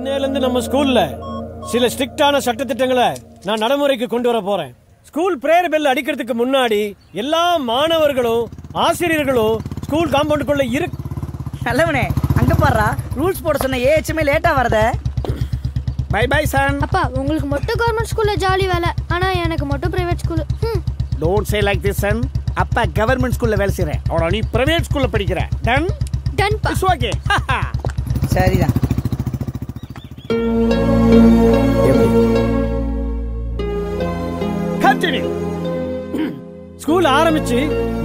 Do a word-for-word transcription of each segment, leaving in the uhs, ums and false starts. இன்னையிலிருந்து நம்ம ஸ்கூல்ல சில ஸ்ட்ரிக்டான சட்டத்திட்டங்களை நான் நடைமுறைக்கு கொண்டு வர போறேன். ஸ்கூல் பிரேயர் பெல் அடிக்கிறதுக்கு முன்னாடி எல்லா மாணவர்களும் ஆசிரியர்களும் ஸ்கூல் காம்பவுண்டுக்குள்ள இரு. நல்லவனே, அங்க பாறா ரூல்ஸ் போட சொன்ன ஏஎச்எம்ஏ லேட்டா வரதே. Bye bye son. அப்பா, உங்களுக்கு மட்டும் கவர்மெண்ட் ஸ்கூல்ல ஜாலி வேலை, ஆனா எனக்கு மட்டும் private school. Don't say like this son. அப்பா கவர்மெண்ட் ஸ்கூல்ல வேலை செய்றேன், ஆனா நீ பிரைவேட் ஸ்கூல்ல படிக்கிற. டன் டன் பா. It's okay. சரிடா. கண்டினியூ. ஸ்கூல் ஆரம்பிச்சு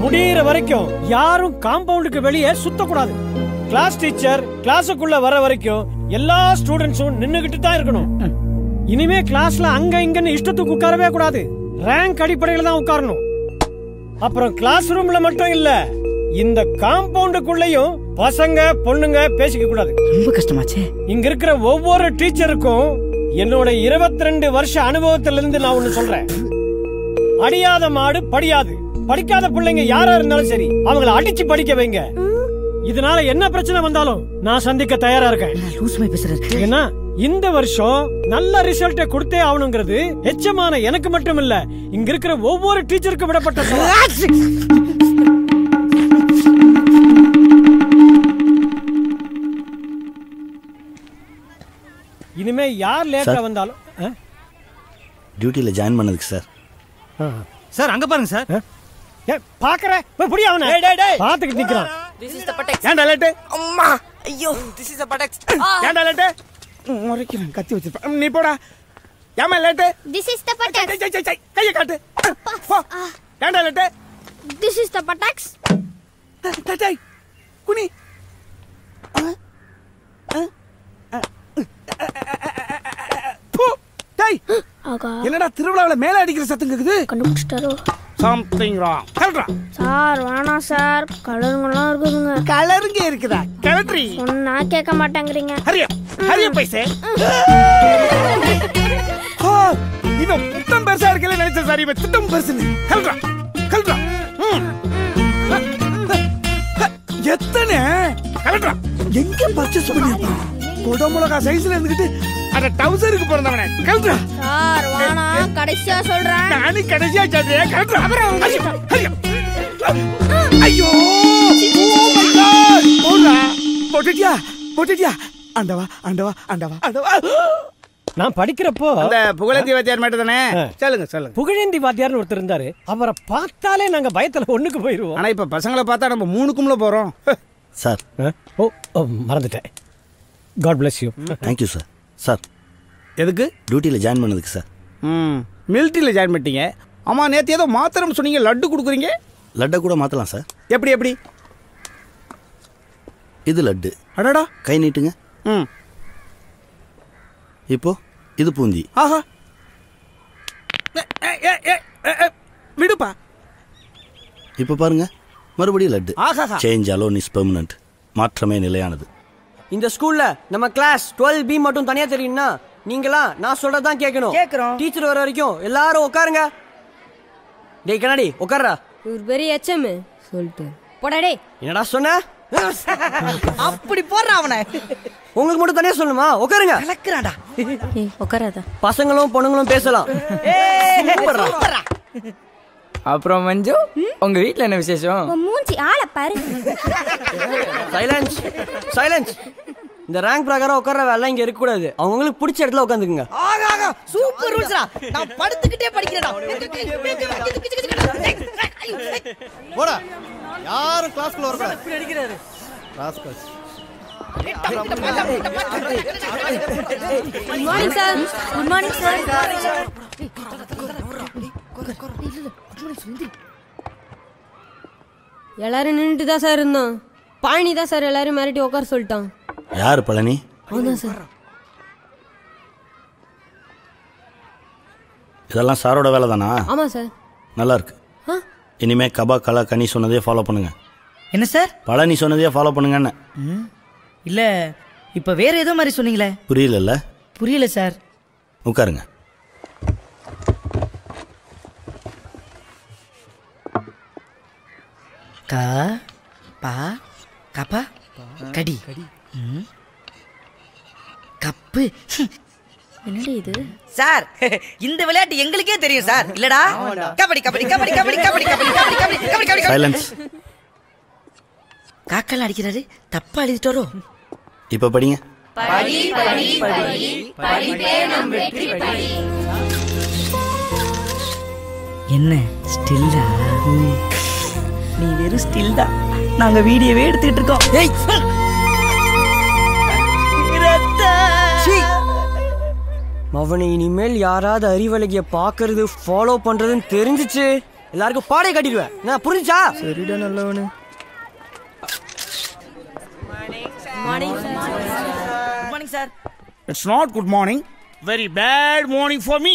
முடியற வரைக்கும் யாரும் காம்பவுண்டுக்கு வெளியே சுத்த கூடாது. கிளாஸ் டீச்சர் கிளாஸுக்குள்ள வர வரைக்கும் எல்லா ஸ்டூடெண்ட்ஸும் நின்னுகிட்டு தான் இருக்கணும். இனிமே கிளாஸ்ல அங்க இங்கன்னு இஷ்டத்துக்கு உட்காரவே கூடாது. ரேங்க் அடிப்படையில தான் உட்காரணும். அப்புறம் கிளாஸ் ரூம்ல மட்டும் இல்ல, இந்த காம்பவுண்டுக்குள்ளேயும் பசங்க பொண்ணுங்க பேசிக்க கூடாது. ரொம்ப கஷ்டமாச்சே. இங்க இருக்கிற ஒவ்வொரு டீச்சருக்கும் என்னோட இருபத்தி ரெண்டு வருஷ அனுபவத்திலிருந்து நான் ஒண்ணு சொல்றேன். அடியாத மாடு படியாது. படிக்காத பிள்ளைங்க யாரா இருந்தாலும் சரி, அவங்களை அடிச்சு படிக்க வைங்க. இதனால என்ன பிரச்சனை வந்தாலும் நான் சந்திக்க தயாரா இருக்கேன். ஏன்னா இந்த வருஷம் நல்ல ரிசல்ட் கொடுத்தே ஆகணுங்கிறது எச்சமான எனக்கு மட்டும் இல்ல, இங்க இருக்கிற ஒவ்வொரு டீச்சருக்கும் விடப்பட்ட. இனிமே யார் லேட்டா வந்தாலும் டியூட்டில ஜாயின் பண்ணதுக்கு சார். சார் அங்க பாருங்க சார். ஏ பாக்குற போய் புடி அவன. டேய் டேய் டேய் பாத்துக்கிட்டு நிக்கறான். This is the buttocks. ஏன்டா லேட்? அம்மா ஐயோ, திஸ் இஸ் தி பட்டெக்ஸ். ஏன்டா லேட்? மொறைக்குறான், கத்தி வச்சிருப்பான். நீ போடா. ஏமா late? This is the Pattex. கைய காட்டு. ஏன்டா late? This is the Pattex. டேய் டேய் குனி. டேய் என்னடா திருவிழாவுல மேல அடிக்கிற சத்தம் கேக்குது? கண்டுபிடிச்சிட்டாரோ? something wrong. கலரா சார் வாணா சார், கலருங்கலாம் இருக்குதுங்க. கலருங்க இருக்குதா? கலட்ரி சொன்னா கேட்க மாட்டேங்கறீங்க. ஹரிய ஹரிய பைசே. ஓ இது புத்தம் பெருசா இருக்கல நினைச்ச சார், இது புத்தம் பெருசுன்னு. கலரா கலரா எத்தனை கலரா எங்க பர்ச்சேஸ் பண்ணிருப்பா? கொடமுளகா சைஸ்ல இருந்துகிட்டு அட டவுசருக்கு போறந்தவனே. கலரா சார் வாணா, கடைசியா சொல்றேன். நானி கடைசியா சொல்றேன். கலரா அப்புறம் ஐயோ ஓ மை காட். போடா போட்டுட்டியா போட்டுட்டியா. ஆண்டவா ஆண்டவா ஆண்டவா ஆண்டவா. நான் படிக்கிறப்போ அந்த புகழேந்தி வாத்தியார் மட்டும் தானே? சொல்லுங்க சொல்லுங்க. புகழேந்தி வாத்தியார்னு ஒருத்தர் இருந்தாரு. அவரை பார்த்தாலே நாங்க பயத்துல ஒண்ணுக்கு போயிருவோம். ஆனா இப்ப பசங்களை பார்த்தா நம்ம மூணுக்கும்ல போறோம் சார். ஓ மறந்துட்டேன். God bless you. Thank you sir. Sir. எதுக்கு? டியூட்டில ஜாயின் பண்ணதுக்கு சார். ம் மிலிட்டரியில ஜாயின் பண்ணிட்டீங்க. அம்மா நேத்து ஏதோ மாத்திரம் சொன்னீங்க, லட்டு கொடுக்குறீங்க. லட்டை கூட மாத்தலாம் சார். எப்படி எப்படி? இது லட்டு. அடடா கை நீட்டுங்க. ம் இப்போ இது பூந்தி. ஆஹா விடுப்பா. இப்போ பாருங்க மறுபடியும் லட்டு. ஆஹா சேஞ்ச் அலோன் இஸ் பெர்மனன்ட். மாற்றமே நிலையானது. இந்த ஸ்கூல்ல நம்ம கிளாஸ் டுவெல் பி மட்டும் தனியா தெரியும்னா நீங்களா நான் சொல்றதான் கேட்கணும். கேக்குறோம். டீச்சர் வர வரைக்கும் எல்லாரும் உட்காருங்க. டேய் கண்ணாடி உட்கார்றா. ஒரு பெரிய எச்எம் சொல்லிட்டு போடா. டேய் என்னடா சொன்ன? அப்படி போறா அவனே. உங்களுக்கு மட்டும் தனியா சொல்லுமா? உட்காருங்க. கலக்குறாடா. ஏய் உட்காராத. பசங்களும் பொண்ணுங்களும் பேசலாம். ஏய் போறா. அப்புறம் மஞ்சு உங்க வீட்ல என்ன விசேஷம்? மூஞ்சி ஆள பாரு. Silence silence. இந்த ரேங்க் பிரகாரம் உட்கார்ற வேலை இங்க இருக்க கூடாது. அவங்களுக்கு பிடிச்ச இடத்துல உட்காந்துக்குங்க. ஆகா ஆகா சூப்பர் ரூல்ஸ்டா. நான் படுத்துக்கிட்டே படிக்கிறேன்டா. போடா. யாரும் கிளாஸ்க்குள்ள வர கூடாது. அப்படி அடிக்குறாரு. Class class. Good morning sir. Good morning sir. எல்லாரும் நின்னுட்டு தான் சார் இருந்தோம். பழனி தான் சார் எல்லாரும் மிரட்டி உட்கார சொல்லிட்டான். யாரு பழனி? அவன்தான் சார். இதெல்லாம் சாரோட வேலை தானா? ஆமா சார். நல்லா இருக்கு. இனிமே கபா கலா கனி சொன்னதே ஃபாலோ பண்ணுங்க. என்ன சார்? பழனி சொன்னதே ஃபாலோ பண்ணுங்கன்னு. இல்ல இப்ப வேற ஏதோ மாதிரி சொன்னீங்களே. புரியல புரியல சார். உட்காருங்க. க பா கபா கடி க தப்பு. என்னடி இது சார், இந்த விளையாட்டு எங்களுக்கே தெரியும் சார். இல்லடா கபடி கபடி கபடி கபடி கபடி கபடி கபடி கபடி கபடி கபடி. சைலன்ஸ். காக்கால அடிக்கிறாரு, தப்பா அடிச்சிட்டாரோ? இப்ப படிங்க. படி படி படி படிதே நம் வெற்றி படி. என்ன ஸ்டில்லா? நீ வெறும் ஸ்டில் தான், நாங்க வீடியோவே எடுத்துட்டு இருக்கோம். ஏய் மவனை, இனிமேல் யாராவது அறிவழகிய பாக்குறது ஃபாலோ பண்றதுன்னு தெரிஞ்சிச்சு எல்லாருக்கும் பாடை கட்டிடுவேன். நான் புரிஞ்சா சரிடா நல்லவனு. It's not good morning. Very bad morning for me.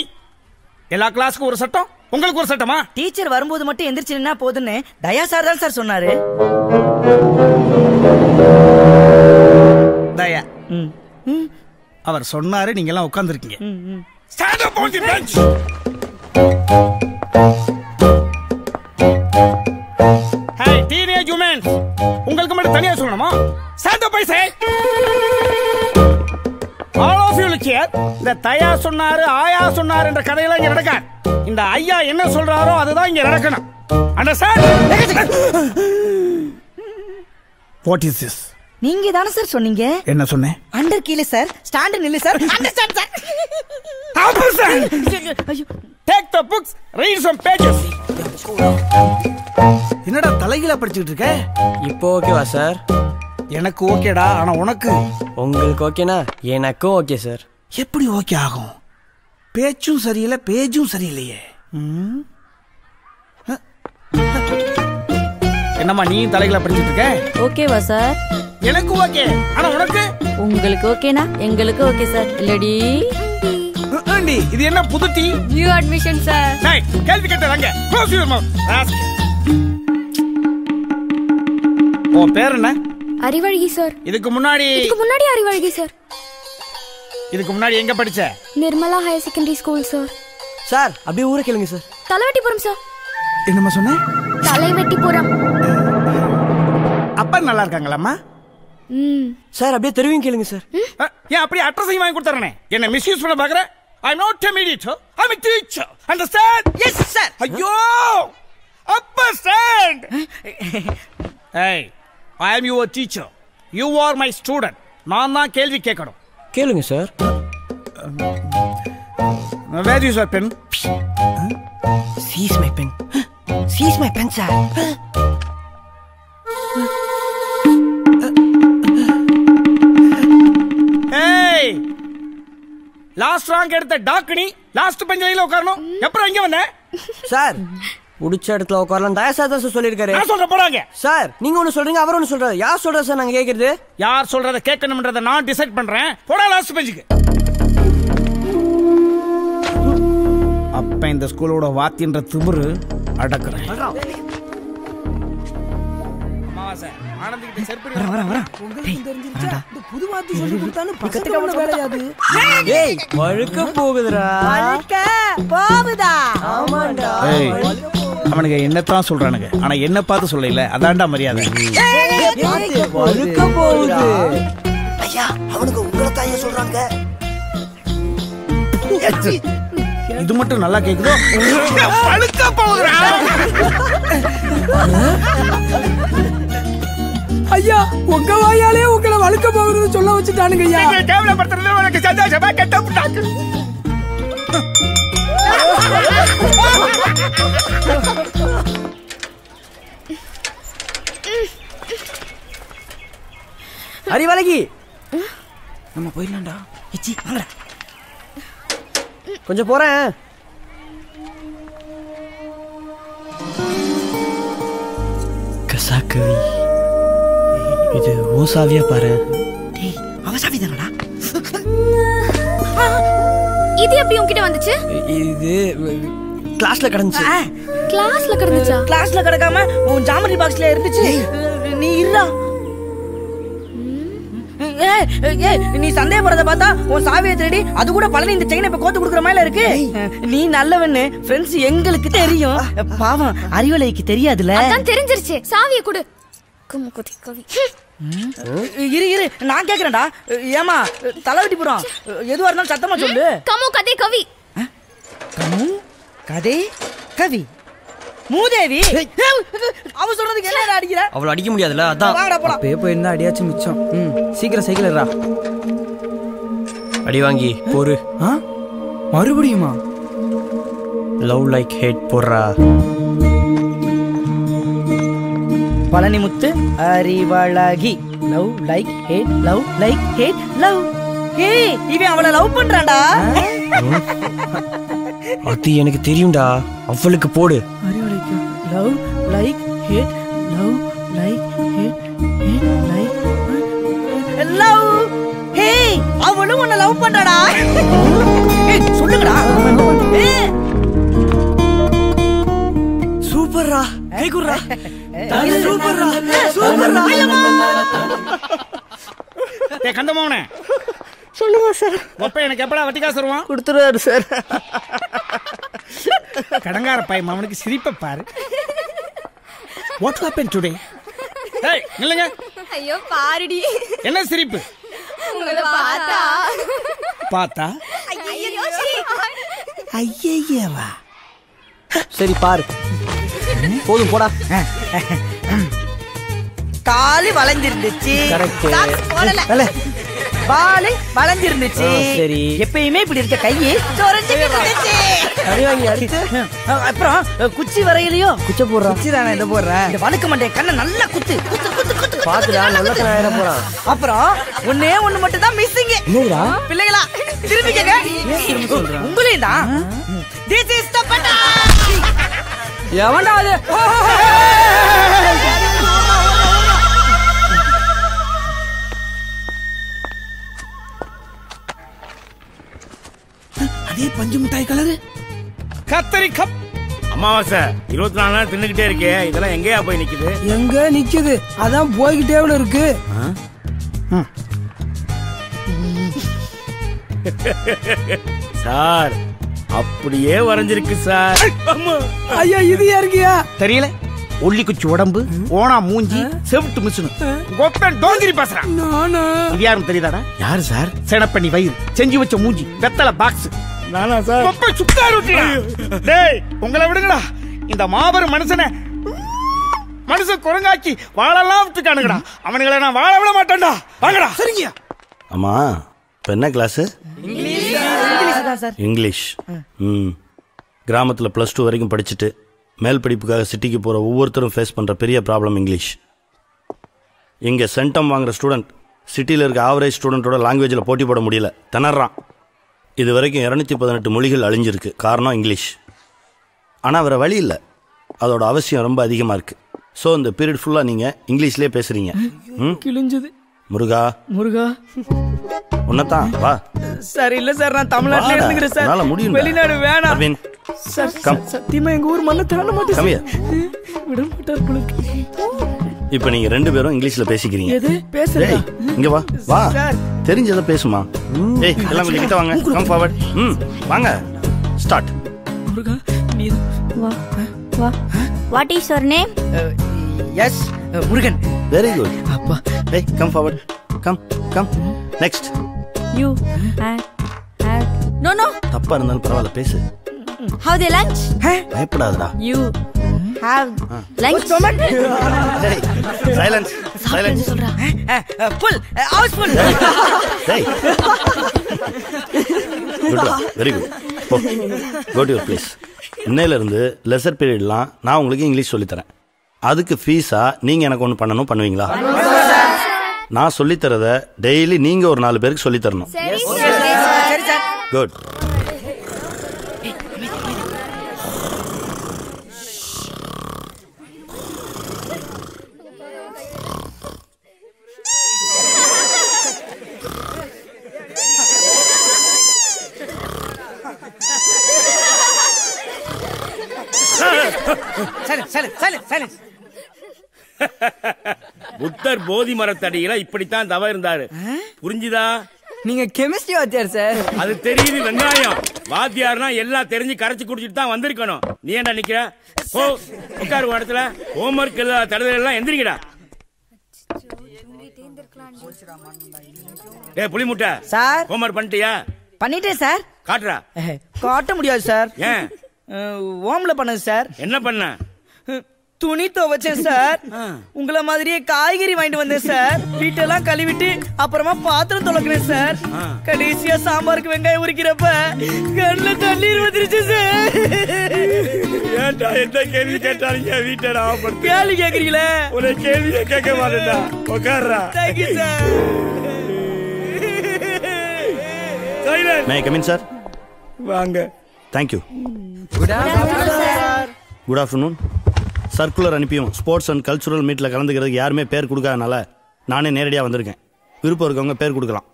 எல்லா கிளாஸ்க்கு ஒரு சட்டம், உங்களுக்கு ஒரு சட்டமா? டீச்சர் வரும்போது மட்டும் எந்திரிச்சினா போதுன்னு தயா சார் தான் சார் சொன்னாரு. தயா அவர் சொன்னாரு, நீங்க எல்லாம் உட்கார்ந்திருக்கீங்க. Stand up on the bench. Hey teenage women, உங்களுக்கு மட்டும் தனியா சொல்லணுமா? Stand up, I say. All of you look here. The Thaya sonnaru, Aya sonnaru என்ற கதையில இங்க நடக்காது. இந்த ஐயா என்ன சொல்றாரோ அதுதான் இங்க நடக்கணும். Understand? What is this? நீங்க தான சார் சொன்னீங்க. என்ன சொன்னேன்? அண்டர் கீழே சார், ஸ்டாண்ட் நில்லு sir. Understand sir? How sir? Take the books, read some pages. என்னடா தலையில படிச்சிட்டு இருக்க? இப்போ ஓகேவா சார்? எனக்கு ஓகேடா, ஆனா உனக்கு? உங்களுக்கு ஓகேனா எனக்கும் ஓகே சார். எப்படி ஓகே ஆகும்? பேச்சும் சரியில்லை, பேஜும் சரியில்லையே. என்னம்மா நீ தலைகளை படிச்சுட்டு இருக்க? ஓகேவா சார்? எனக்கு ஓகே, ஆனா உனக்கு? உங்களுக்கு ஓகேனா எங்களுக்கு ஓகே சார். இல்லடி இது என்ன புது டீ? New admission sir. கேள்வி கேட்டாங்க. Close your mouth. ஓ பேர் என்ன? அறிவழகி சார். இதுக்கு முன்னாடி இதுக்கு முன்னாடி அறிவழகி சார். இதுக்கு முன்னாடி எங்க படிச்ச? Nirmala higher secondary school sir. Sir அப்படியே ஊரே கேளுங்க சார். தலைவெட்டிபுரம் சார். என்னம்மா சொன்னே? தலைவெட்டிபுரம். அப்பா நல்லா இருக்காங்களாம்மா? ம் சார் அப்படியே தெருவீங்க கேளுங்க சார். ஏன் அப்படியே அட்ரஸ் வாங்கி கொடுத்தறனே? என்ன மிஸ்யூஸ் பண்ண பாக்குற? I am not a mediator, I am a teacher. Understand? Yes sir. ஐயோ அப்பா சார். ஏய் I am your teacher. You are my student. நான் தான் கேள்வி கேட்கணும். கேளுங்க sir. Where is your pen? Seize my pen. Seize my pen sir. Hey! Last rank எடுத்த டாக்னி last பெஞ்சில உட்காரணும். எப்பறம் எங்க வந்த? சார் உடிச்ச இடத்துல உட்காரலாம். தயசாதா சார் சொல்லிருக்காரு. நான் சொல்ற போறாங்க சார். நீங்க ஒன்னு சொல்றீங்க, அவர் ஒன்னு சொல்றாரு. யார் சொல்ற சார் நாங்க கேக்குறது? யார் சொல்றத கேட்கணும்ன்றத நான் டிசைட் பண்றேன். போடா லாஸ்ட் பெஞ்சுக்கு. அப்ப இந்த ஸ்கூலோட வாத்தின்ற திமிரு அடக்குறேன். மாமா சார் ஆனந்த் கிட்ட செர்படி வர வர வர. உங்களுக்கு தெரிஞ்சிருச்சா இந்த புது வாத்தி சொல்லி கொடுத்தானு பக்கத்துக்கு வரையாது. ஏய் வழுக்க போகுதுடா. வழுக்க போகுதா? ஆமாடா வழுக்க. அவனுக்கு என்னத்தான் சொல்றானுங்க, ஆனா என்ன பார்த்து சொல்லல, அதான்டா மரியாதை. ஐயா அவனுக்கு உங்களை தான் ஏன் சொல்றாங்க? இது மட்டும் நல்லா கேக்குதோ? வழுக்க போகுதுடா. ஐயா உங்க வாயாலே உங்களை வழுக்க போகுதுன்னு சொல்ல வச்சுட்டானுங்க. ஐயா கேவலப்படுத்துறது உனக்கு சந்தோஷமா? கெட்டப்பட்டாக்கு அறிவழகி நம்ம போயிடலாம்டா. எச்சி வாங்கடா, கொஞ்சம் போறேன். கசாக்கவி இது ஓ சாவியா பாரு. டேய் அவ சாவி தானடா. இது எப்படி உன்கிட்ட வந்துச்சு? இது கிளாஸ்ல கடந்துச்சு. கிளாஸ்ல கடந்துச்சா? கிளாஸ்ல கடக்காம உன் ஜாமரி பாக்ஸ்ல இருந்துச்சு. நீ இருடா. ஏய் நீ சந்தேகப்படுறத பார்த்தா உன் சாவியை திருடி அது கூட பழனி இந்த செயினை இப்ப கோத்து குடுக்குற மாதிரி இருக்கு. நீ நல்லவன்னு ஃப்ரெண்ட்ஸ் எங்களுக்கு தெரியும். பாவம் அறிவலைக்கு தெரியாதுல. அதான் தெரிஞ்சிருச்சு. சாவியை கொடு. கும்குதி கவி. இரு இரு நான் கேக்குறேன்டா. ஏமா தலைவெட்டி போறோம், எதுவா இருந்தாலும் சத்தமா சொல்லு. கமு கதை கவி, கமு கதை கவி மூதேவி. அவ சொல்றதுக்கு என்ன அடிக்கிற? அவளை அடிக்க முடியாதுல, அதான் பேப்பர் என்ன அடியாச்சு மிச்சம். ம் சீக்கிரம் சைக்கிள்டா. அடி வாங்கி போரு. ஆ மறுபடியுமா? லவ் லைக் ஹேட் போறா. Palanimuthu Arivazhagi. Love like hate, love like hate, love. Hey இவன் அவளை லவ் பண்றான்டா. அது எனக்கு தெரியும்டா, அவளுக்கு போடு. Arivazhagi love like hate, love like hate, hate like love. Hey அவளும் உன்னை லவ் பண்றாடா. ஏய் சொல்லுங்கடா. சூப்பர்ரா, கை குர்ரா. சூப்பர்ரா, சூப்பர்ரா. ஏ கந்தமவனே சொல்லுங்க சார். அப்ப எனக்கு எப்படா வட்டிக்கா சொல்லுவான்? கொடுத்துருவாரு சார். கடங்கார பையன் அவனுக்கு சிரிப்பை பாரு. What happen today? ஏய் நில்லுங்க. ஐயோ பாருடி என்ன சிரிப்பு. உங்களை பார்த்தா பார்த்தா ஐயோ ஐயேவா. சரி பாரு போதும் போடா. காலி வளைஞ்சிருந்துச்சு, பாலு வளைஞ்சிருந்துச்சு. சரி எப்பயுமே இப்படி இருக்க கையை அப்புறம் குச்சி வரையிலயோ குச்ச போடுற குச்சி தானே இதை போடுறேன். வழுக்க மாட்டேன் கண்ணை நல்லா குத்து குத்து குத்து பாத்துடா நல்ல கண்ணாயிரம் போறான். அப்புறம் ஒன்னே ஒண்ணு மட்டும் தான் மிஸ்ஸிங்க பிள்ளைகளா. திரும்பி கேட்க உங்களே தான். திஸ் இஸ் தி பட்டா. எவன்டா அது? அதே பஞ்சு மிட்டாய் கலரு கத்தரி கப். அமாவாசை இருபத்தி நாலு நாள் தின்னுகிட்டே இருக்கே, இதெல்லாம் எங்கேயா போய் நிக்குது? எங்க நிக்குது அதான் போய்கிட்டே இருக்கு. சார் அப்படியே வரைஞ்சிருக்கு சார். ஐயா இது யாருக்கியா தெரியல. ஒல்லி குச்சி உடம்பு, ஓனா மூஞ்சி, செவிட்டு மிசுனு கொப்பன் டோங்கிரி பேசுறான். நானா இது யாரும் தெரியாதா? யாரு சார்? செனப்பண்ணி வயிறு, செஞ்சு வச்ச மூஞ்சி, வெத்தலை பாக்ஸ். நானா சார் கொப்பன் சுத்தா இருக்குடா. டேய் உங்களை விடுங்கடா, இந்த மாபெரும் மனுஷனை மனுஷ குரங்காக்கி வாழலாம் விட்டுக்கானுங்கடா. அவனுங்களை நான் வாழ விட மாட்டேன்டா. வாங்கடா. சரிங்கயா. அம்மா இப்போ என்ன கிளாஸு? இங்கிலீஷ். ம் கிராமத்தில் ப்ளஸ் டூ வரைக்கும் படிச்சுட்டு மேல் படிப்புக்காக சிட்டிக்கு போகிற ஒவ்வொருத்தரும் ஃபேஸ் பண்ணுற பெரிய ப்ராப்ளம் இங்கிலீஷ். இங்கே சென்டம் வாங்குகிற ஸ்டூடெண்ட் சிட்டியில் இருக்க ஆவரேஜ் ஸ்டூடெண்ட்டோட லாங்குவேஜில் போட்டி போட முடியல, திணறான். இது வரைக்கும் இரநூத்தி பதினெட்டு மொழிகள் அழிஞ்சிருக்கு, காரணம் இங்கிலீஷ். ஆனால் வேறு வழி இல்லை, அதோட அவசியம் ரொம்ப அதிகமாக இருக்குது. ஸோ இந்த பீரியட் ஃபுல்லாக நீங்கள் இங்கிலீஷ்லேயே பேசுகிறீங்க. ம் கிழிஞ்சது. முருகா முருகா உன்னதான் வா. சார் இல்ல சார் நான் தமிழ்நாட்டுல இருந்துக்கிறேன் சார், வெளிநாடு வேணாம் சார். சத்தியமா எங்க ஊர் மண்ணை திறன மாட்டேன் விட மாட்டார் குழுக்கு. இப்போ நீங்க ரெண்டு பேரும் இங்கிலீஷ்ல பேசிக்கிறீங்க. எது பேசுறீங்க? இங்க வா வா, தெரிஞ்சதை பேசுமா. ஏய் எல்லாம் கிட்ட வாங்க, கம் ஃபார்வர்ட். ம் வாங்க ஸ்டார்ட். முருகா நீ வா வா. What is your name? Yes Murugan. Very good அப்பா. ஏய் come forward, come come. Next. You had had no no தப்பா இருந்தாலும் பரவாயில்ல பேசு. How the lunch? பயப்படாதடா. You have lunch? டொமேட்டோ. டேய் சைலன்ஸ் சைலன்ஸ் சொல்றா. Full house full. டேய் good very good. Go to your place. இன்னையில இருந்து லெசர் பீரியட்லாம் நான் உங்களுக்கு இங்கிலீஷ் சொல்லி தரேன். அதுக்கு ஃபீஸா நீங்க எனக்கு ஒன்னு பண்ணணும், பண்ணுவீங்களா? நான் சொல்லித்தரத டெய்லி நீங்க ஒரு நாலு பேருக்கு சொல்லி தரணும். குட். புத்தர் போதி மரத்தடியில இப்படித்தான் தவ இருந்தாரு, புரிஞ்சுதா? நீங்க கெமிஸ்ட்ரி வாத்தியார் சார். அது தெரியுது வெங்காயம். வாத்தியார்னா எல்லாம் தெரிஞ்சு கரைச்சு குடிச்சிட்டு தான் வந்திருக்கணும். நீ ஏண்டா நிக்கிற? ஓ உட்காரு இடத்துல. ஹோம்ஒர்க் எல்லாம் தடவை எல்லாம் எந்திரிக்கடா. டேய் புளி முட்டை சார், ஹோம்வொர்க் பண்ணிட்டியா? பண்ணிட்டேன் சார். காட்டுறா? காட்ட முடியாது சார். ஏன்? ஹோம்ல பண்ணது சார். என்ன பண்ண? துணி துவைச்சேன் சார். உங்களை மாதிரியே காய்கறி வாங்கிட்டு வந்தேன் சார். வீட்டெல்லாம் கழுவிட்டு அப்புறமா பாத்திரம் துளக்குறேன் சார். கடைசியா சாம்பாருக்கு வெங்காயம் உரிக்கிறப்ப கண்ணுல தண்ணீர் வந்துருச்சு சார். ஏன்டா எந்த கேள்வி கேட்டாலும் வீட்டடா கேள்வி கேக்குறீங்களே, ஒரு கேள்வியை கேட்க மாட்டேன்டா. உட்கார்றா. Thank you sir. May I come in sir? வாங்க. Thank you. Good afternoon sir. Good afternoon. Circular அனுப்பியும் ஸ்போர்ட்ஸ் அண்ட் கல்ச்சுரல் மீட்டில் கலந்துக்கிறதுக்கு யாருமே பேர் கொடுக்காதனால நானே நேரடியாக வந்திருக்கேன். விருப்பம் இருக்கவங்க பேர் கொடுக்கலாம்.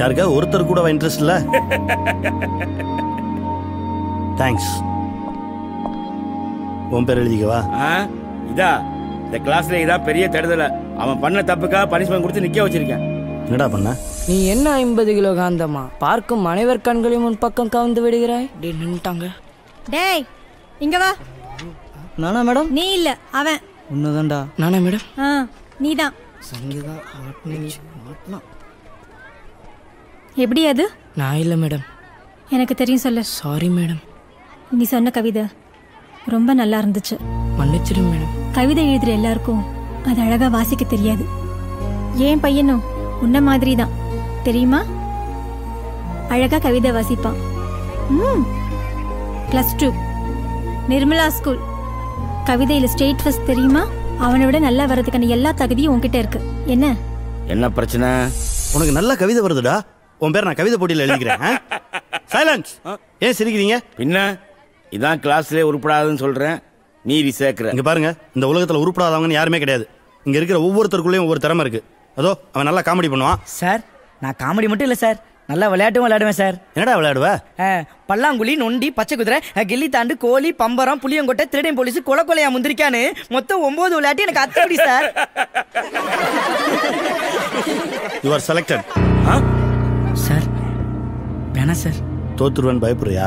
யாருக்கா ஒருத்தர் கூட இன்ட்ரெஸ்ட் இல்லை? தேங்க்ஸ். உன் பேர் எழுதிக்கவா? இதா இந்த கிளாஸ்ல இதான் பெரிய தடுதலை. அவன் பண்ண தப்புக்காக பனிஷ்மெண்ட் கொடுத்து நிற்க வச்சிருக்கேன். என்னடா பண்ண நீ? என்ன ஐம்பது கிலோ காந்தமா? பார்க்கும் அனைவர் கண்களையும் உன் பக்கம் கவுந்து விடுகிறாய். நின்னுட்டாங்க. டேய் இங்க வா. நானா மேடம்? நீ இல்ல, அவன். உன்னதான்டா. நானா மேடம்? ஆ நீதான். சங்கீதா மாட்னி மாட்னா. எப்படி அது? நான் இல்ல மேடம். எனக்கு தெரியும் சொல்ல. Sorry madam. நீ சொன்ன கவிதை ரொம்ப நல்லா இருந்துச்சு. மன்னிச்சிரு மேடம். கவிதை எழுதுற எல்லாருக்கும் அது அழகா வாசிக்க தெரியாது. ஏன் பையனும் உன்ன மாதிரி தான் தெரியுமா? அழகா கவிதை வாசிப்பான். ம். Plus two Nirmala school. கவிதையில ஸ்டேட் ஃபர்ஸ்ட் தெரியுமா? அவனோட நல்லா வரதுக்கான எல்லா தகுதியும் உன்கிட்ட இருக்கு. என்ன என்ன பிரச்சனை உனக்கு? நல்ல கவிதை வருதுடா. உன் பேர் நான் கவிதை போட்டியில எழுதிக்கிறேன். சைலன்ஸ். ஏன் சிரிக்கிறீங்க? பின்ன இதான் கிளாஸ்லயே உருப்படாதுன்னு சொல்றேன். நீதி சேர்க்கிற. இங்க பாருங்க, இந்த உலகத்துல உருப்படாதவங்கன்னு யாருமே கிடையாது. இங்க இருக்கிற ஒவ்வொருத்தருக்குள்ளேயும் ஒவ்வொரு திறமை இருக்கு. அதோ அவன் நல்லா காமெடி பண்ணுவான் சார். நான் காமெடி மட்டும் இல்லை சார், நல்லா விளையாட்டும் விளையாடுவேன் சார். என்னடா விளையாடுவேன்? பல்லாங்குழி, நொண்டி, பச்சை குதிரை, கில்லி தாண்டு, கோழி, பம்பரம், புளியங்கொட்டை, திருடன் போலீஸ், கொலை கொலையா முந்திரிக்கான்னு மொத்தம் ஒன்பது விளையாட்டு எனக்கு அத்தடி sir. You are selected sir. வேணா சார். தோத்துருவன் பயப்படுறியா?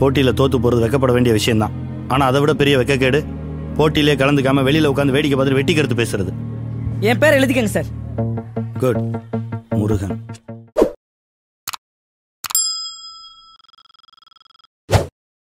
போட்டியில் தோத்து போகிறது வெக்கப்பட வேண்டிய விஷயம்தான். ஆனால் அதை விட பெரிய வெக்கக்கேடு போட்டியிலே கலந்துக்காம வெளியில் உட்காந்து வேடிக்கை பார்த்துட்டு வெட்டிக்கிறது பேசுறது. என் பேர் எழுதிக்கங்க சார். குட். முருகன்.